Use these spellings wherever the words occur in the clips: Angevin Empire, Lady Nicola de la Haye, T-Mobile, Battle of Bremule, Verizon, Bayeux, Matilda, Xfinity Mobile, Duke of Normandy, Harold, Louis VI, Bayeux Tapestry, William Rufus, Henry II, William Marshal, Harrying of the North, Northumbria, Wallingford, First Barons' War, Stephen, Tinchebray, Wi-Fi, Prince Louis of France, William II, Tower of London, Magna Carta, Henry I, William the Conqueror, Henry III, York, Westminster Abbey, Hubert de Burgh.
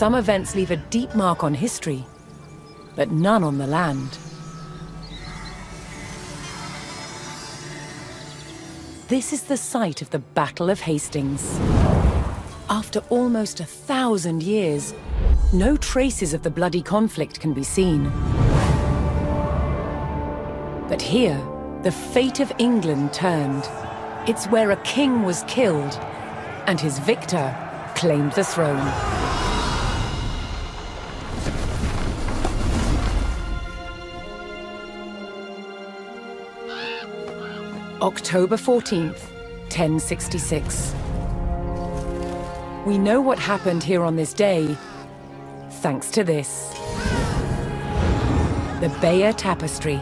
some events leave a deep mark on history, but none on the land. This is the site of the Battle of Hastings. After almost 1,000 years, no traces of the bloody conflict can be seen. But here, the fate of England turned. It's where a king was killed, and his victor claimed the throne. October 14th, 1066. We know what happened here on this day, thanks to this. The Bayeux Tapestry.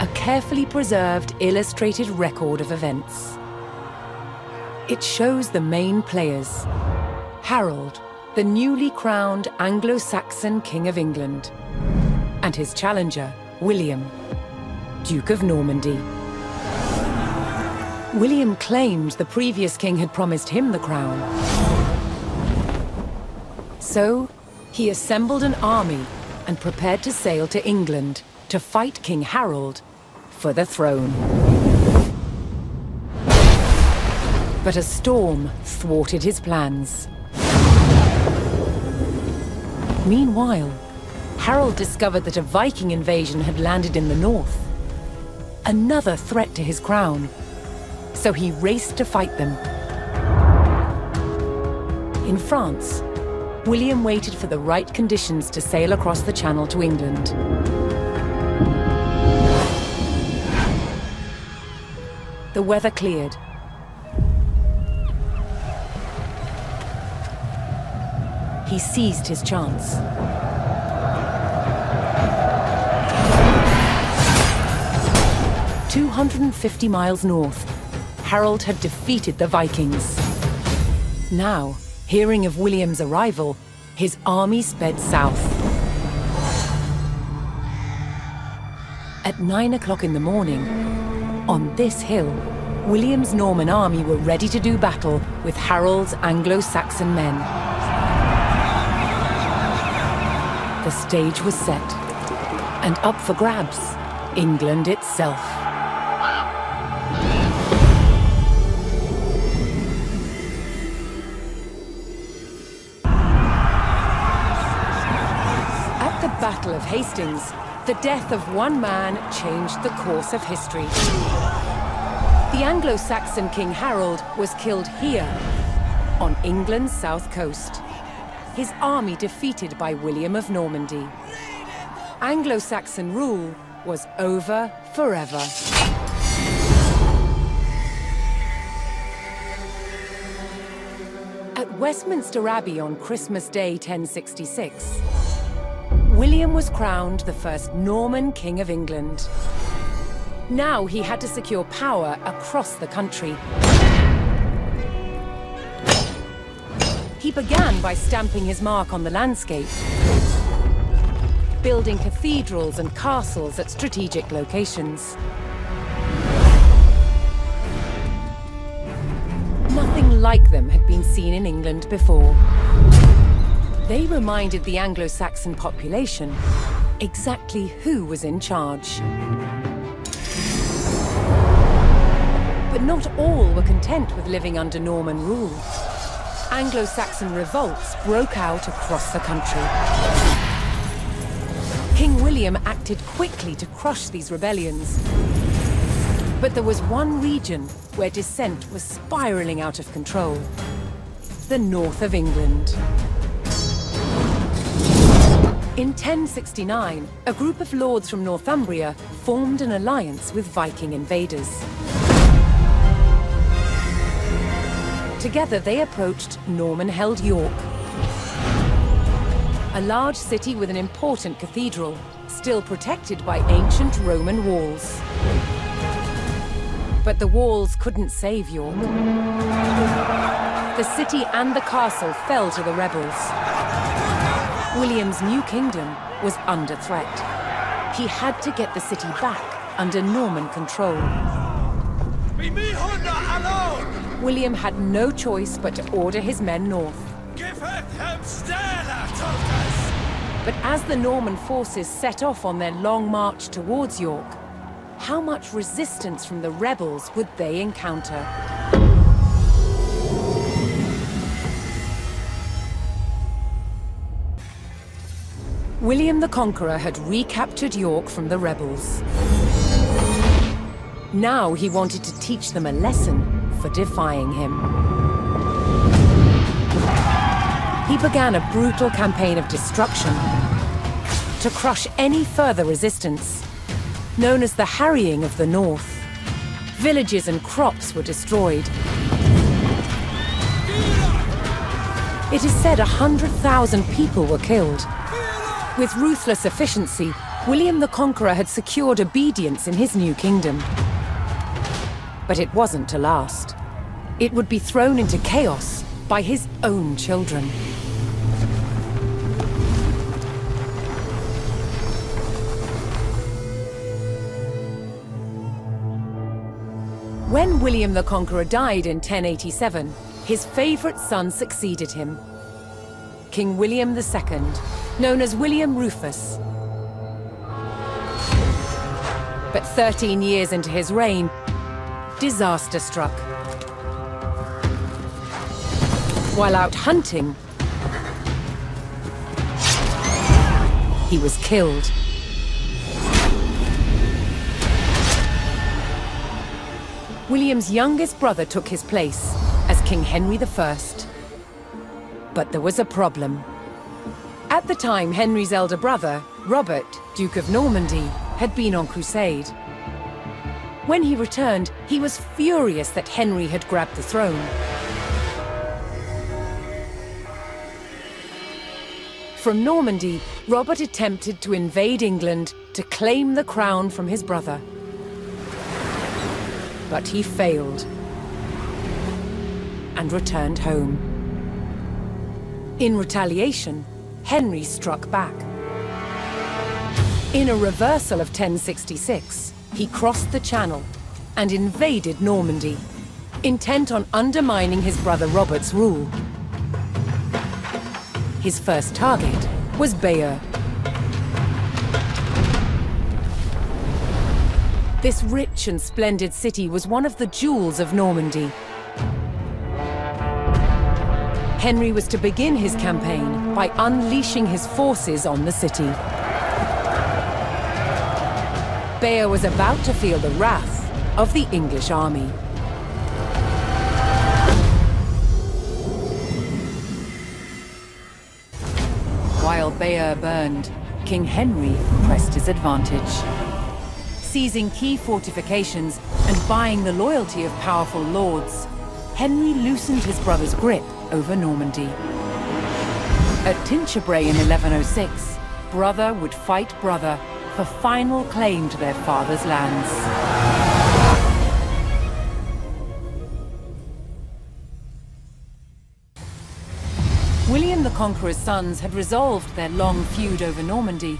A carefully preserved illustrated record of events. It shows the main players. Harold, the newly crowned Anglo-Saxon King of England, and his challenger, William, Duke of Normandy. William claimed the previous king had promised him the crown. So, he assembled an army and prepared to sail to England to fight King Harold for the throne. But a storm thwarted his plans. Meanwhile, Harold discovered that a Viking invasion had landed in the north. Another threat to his crown, so he raced to fight them. In France, William waited for the right conditions to sail across the Channel to England. The weather cleared. He seized his chance. Two 250 miles north, Harold had defeated the Vikings. Now, hearing of William's arrival, his army sped south. At 9 o'clock in the morning, on this hill, William's Norman army were ready to do battle with Harold's Anglo-Saxon men. The stage was set, and up for grabs, England itself. Battle of Hastings, the death of one man changed the course of history. The Anglo-Saxon King Harold was killed here, on England's south coast. His army defeated by William of Normandy. Anglo-Saxon rule was over forever. At Westminster Abbey on Christmas Day 1066, William was crowned the first Norman King of England. Now he had to secure power across the country. He began by stamping his mark on the landscape, building cathedrals and castles at strategic locations. Nothing like them had been seen in England before. They reminded the Anglo-Saxon population exactly who was in charge. But not all were content with living under Norman rule. Anglo-Saxon revolts broke out across the country. King William acted quickly to crush these rebellions. But there was one region where dissent was spiraling out of control: the north of England. In 1069, a group of lords from Northumbria formed an alliance with Viking invaders. Together they approached Norman-held York, a large city with an important cathedral, still protected by ancient Roman walls. But the walls couldn't save York. The city and the castle fell to the rebels. William's new kingdom was under threat. He had to get the city back under Norman control. William had no choice but to order his men north. But as the Norman forces set off on their long march towards York, how much resistance from the rebels would they encounter? William the Conqueror had recaptured York from the rebels. Now he wanted to teach them a lesson for defying him. He began a brutal campaign of destruction to crush any further resistance, known as the Harrying of the North. Villages and crops were destroyed. It is said 100,000 people were killed. With ruthless efficiency, William the Conqueror had secured obedience in his new kingdom. But it wasn't to last. It would be thrown into chaos by his own children. When William the Conqueror died in 1087, his favourite son succeeded him, King William II, known as William Rufus. But 13 years into his reign, disaster struck. While out hunting, he was killed. William's youngest brother took his place as King Henry I. But there was a problem. At the time, Henry's elder brother, Robert, Duke of Normandy, had been on crusade. When he returned, he was furious that Henry had grabbed the throne. From Normandy, Robert attempted to invade England to claim the crown from his brother. But he failed and returned home. In retaliation, Henry struck back. In a reversal of 1066, he crossed the Channel and invaded Normandy, intent on undermining his brother Robert's rule. His first target was Bayeux. This rich and splendid city was one of the jewels of Normandy. Henry was to begin his campaign by unleashing his forces on the city. Bayeux was about to feel the wrath of the English army. While Bayeux burned, King Henry pressed his advantage, seizing key fortifications and buying the loyalty of powerful lords. Henry loosened his brother's grip over Normandy. At Tinchebray in 1106, brother would fight brother for final claim to their father's lands. William the Conqueror's sons had resolved their long feud over Normandy,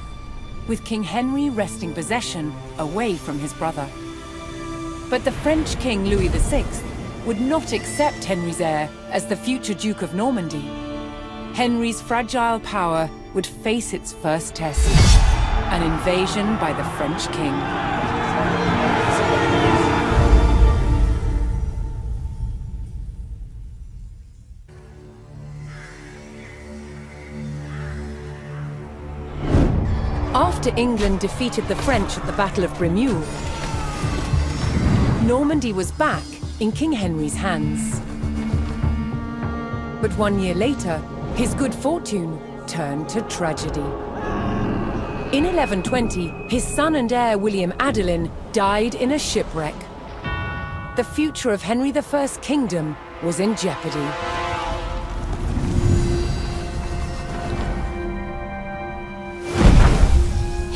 with King Henry wresting possession away from his brother. But the French King Louis VI would not accept Henry's heir as the future Duke of Normandy. Henry's fragile power would face its first test, an invasion by the French King. After England defeated the French at the Battle of Bremule, Normandy was back in King Henry's hands. But 1 year later, his good fortune turned to tragedy. In 1120, his son and heir William Adelin died in a shipwreck. The future of Henry I's kingdom was in jeopardy.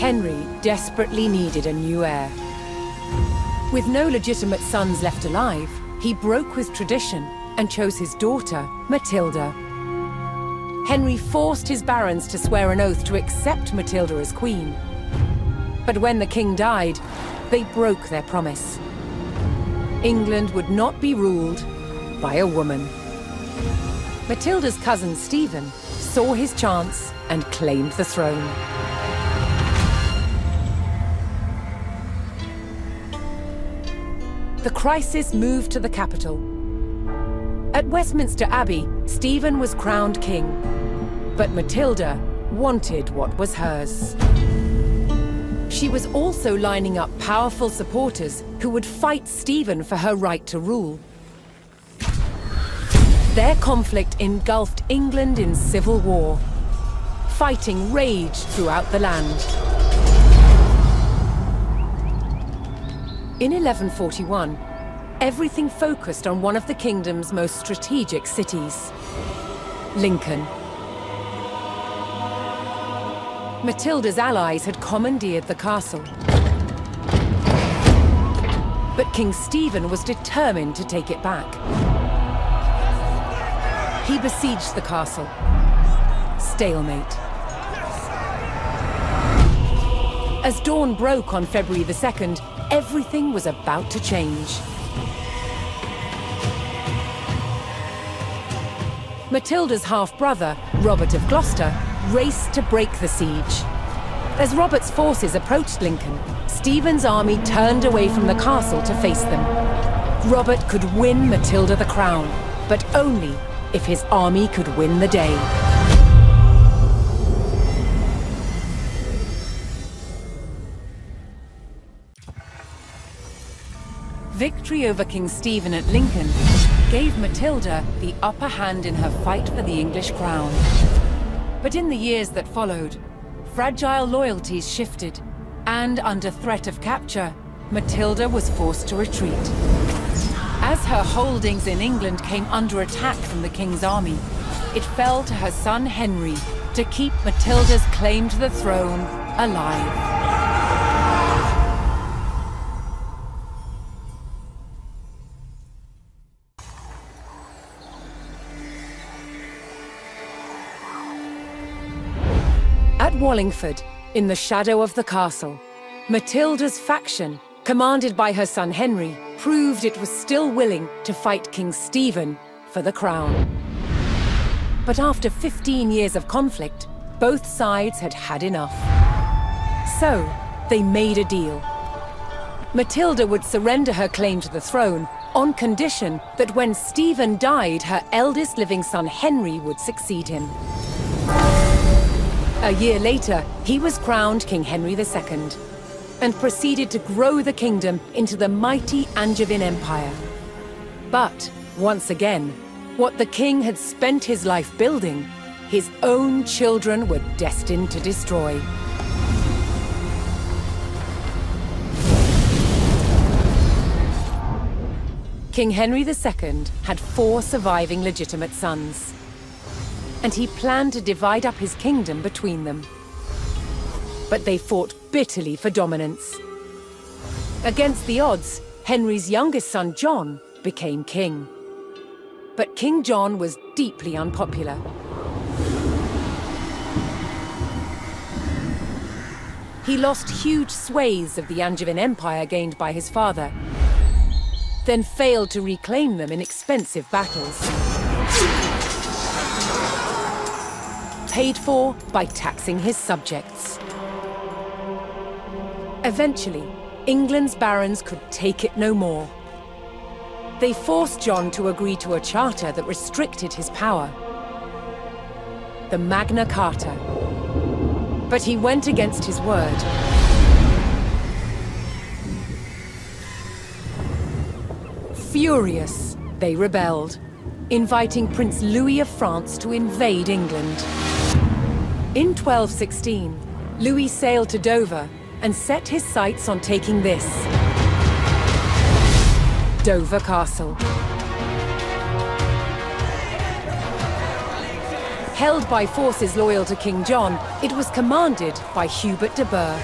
Henry desperately needed a new heir. With no legitimate sons left alive, he broke with tradition and chose his daughter, Matilda. Henry forced his barons to swear an oath to accept Matilda as queen. But when the king died, they broke their promise. England would not be ruled by a woman. Matilda's cousin Stephen saw his chance and claimed the throne. The crisis moved to the capital. At Westminster Abbey, Stephen was crowned king, but Matilda wanted what was hers. She was also lining up powerful supporters who would fight Stephen for her right to rule. Their conflict engulfed England in civil war. Fighting raged throughout the land. In 1141, everything focused on one of the kingdom's most strategic cities, Lincoln. Matilda's allies had commandeered the castle. But King Stephen was determined to take it back. He besieged the castle. Stalemate. As dawn broke on February the 2nd, everything was about to change. Matilda's half-brother, Robert of Gloucester, raced to break the siege. As Robert's forces approached Lincoln, Stephen's army turned away from the castle to face them. Robert could win Matilda the crown, but only if his army could win the day. Victory over King Stephen at Lincoln gave Matilda the upper hand in her fight for the English crown. But in the years that followed, fragile loyalties shifted, and under threat of capture, Matilda was forced to retreat. As her holdings in England came under attack from the king's army, it fell to her son Henry to keep Matilda's claim to the throne alive. At Wallingford, in the shadow of the castle, Matilda's faction, commanded by her son Henry, proved it was still willing to fight King Stephen for the crown. But after 15 years of conflict, both sides had had enough. So, they made a deal. Matilda would surrender her claim to the throne on condition that when Stephen died, her eldest living son Henry would succeed him. A year later, he was crowned King Henry II and proceeded to grow the kingdom into the mighty Angevin Empire. But, once again, what the king had spent his life building, his own children were destined to destroy. King Henry II had 4 surviving legitimate sons, and he planned to divide up his kingdom between them. But they fought bitterly for dominance. Against the odds, Henry's youngest son, John, became king. But King John was deeply unpopular. He lost huge swathes of the Angevin Empire gained by his father, then failed to reclaim them in expensive battles, paid for by taxing his subjects. Eventually, England's barons could take it no more. They forced John to agree to a charter that restricted his power, the Magna Carta. But he went against his word. Furious, they rebelled, inviting Prince Louis of France to invade England. In 1216, Louis sailed to Dover and set his sights on taking this, Dover Castle. Held by forces loyal to King John, it was commanded by Hubert de Burgh.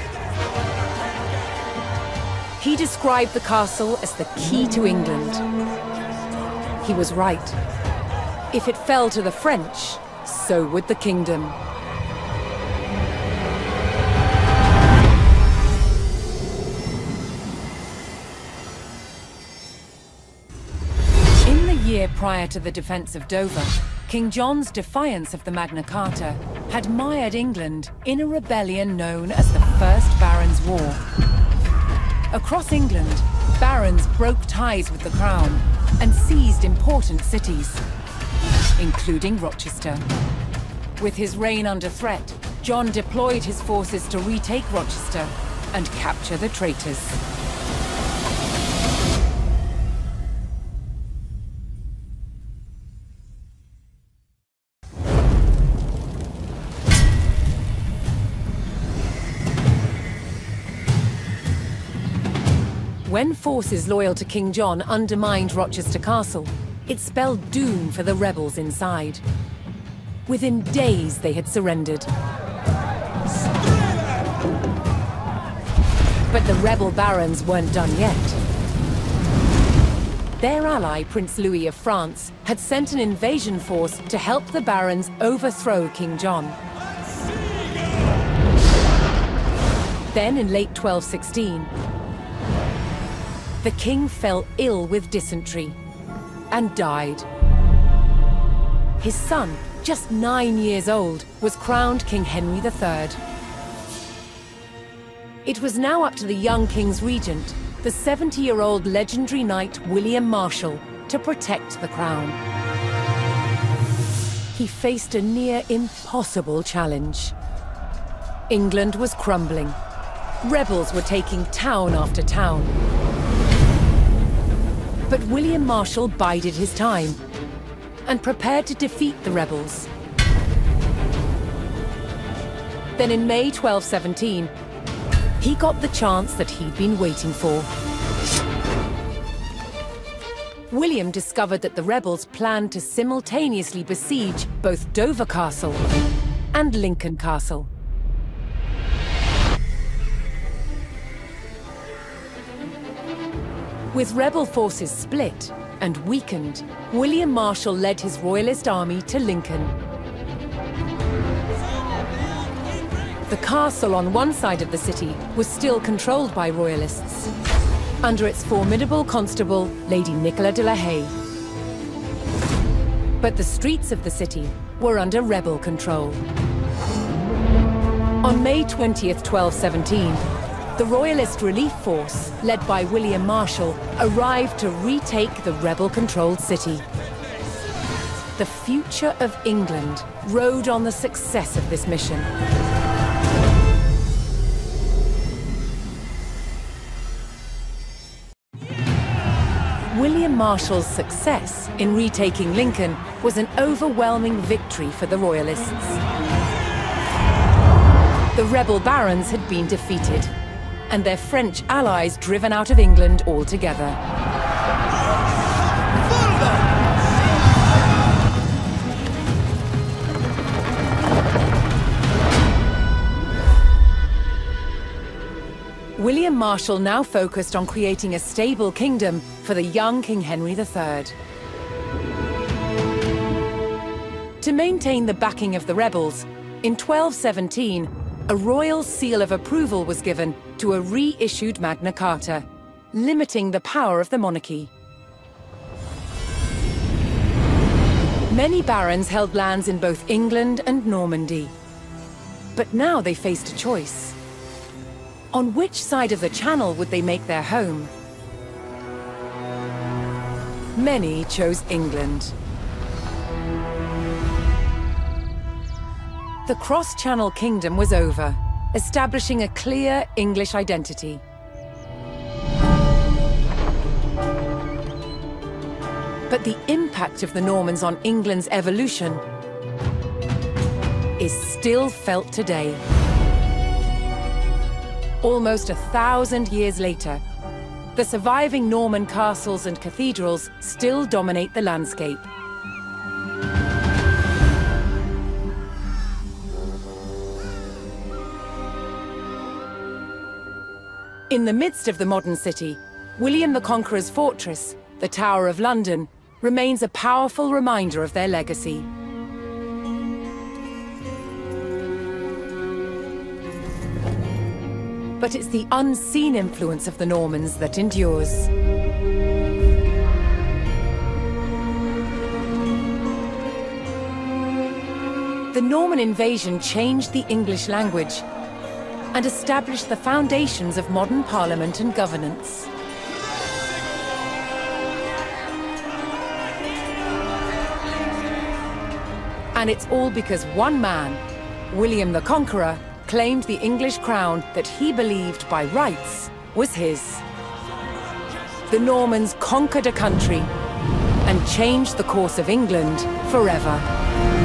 He described the castle as the key to England. He was right. If it fell to the French, so would the kingdom. Prior to the defense of Dover, King John's defiance of the Magna Carta had mired England in a rebellion known as the First Barons' War. Across England, barons broke ties with the crown and seized important cities, including Rochester. With his reign under threat, John deployed his forces to retake Rochester and capture the traitors. When forces loyal to King John undermined Rochester Castle, it spelled doom for the rebels inside. Within days, they had surrendered. But the rebel barons weren't done yet. Their ally, Prince Louis of France, had sent an invasion force to help the barons overthrow King John. Then, in late 1216, the king fell ill with dysentery and died. His son, just 9 years old, was crowned King Henry III. It was now up to the young king's regent, the 70-year-old legendary knight William Marshal, to protect the crown. He faced a near impossible challenge. England was crumbling. Rebels were taking town after town. But William Marshal bided his time and prepared to defeat the rebels. Then in May 1217, he got the chance that he'd been waiting for. William discovered that the rebels planned to simultaneously besiege both Dover Castle and Lincoln Castle. With rebel forces split and weakened, William Marshal led his royalist army to Lincoln. The castle on one side of the city was still controlled by royalists, under its formidable constable, Lady Nicola de la Haye. But the streets of the city were under rebel control. On May 20th, 1217, the Royalist Relief Force, led by William Marshal, arrived to retake the rebel-controlled city. The future of England rode on the success of this mission. William Marshal's success in retaking Lincoln was an overwhelming victory for the Royalists. The rebel barons had been defeated and their French allies driven out of England altogether. William Marshal now focused on creating a stable kingdom for the young King Henry III. To maintain the backing of the rebels, in 1217, a royal seal of approval was given to a reissued Magna Carta, limiting the power of the monarchy. Many barons held lands in both England and Normandy. But now they faced a choice. On which side of the Channel would they make their home? Many chose England. The cross-Channel kingdom was over, establishing a clear English identity. But the impact of the Normans on England's evolution is still felt today. Almost 1,000 years later, the surviving Norman castles and cathedrals still dominate the landscape. In the midst of the modern city, William the Conqueror's fortress, the Tower of London, remains a powerful reminder of their legacy. But it's the unseen influence of the Normans that endures. The Norman invasion changed the English language and established the foundations of modern parliament and governance. And it's all because one man, William the Conqueror, claimed the English crown that he believed by rights was his. The Normans conquered a country and changed the course of England forever.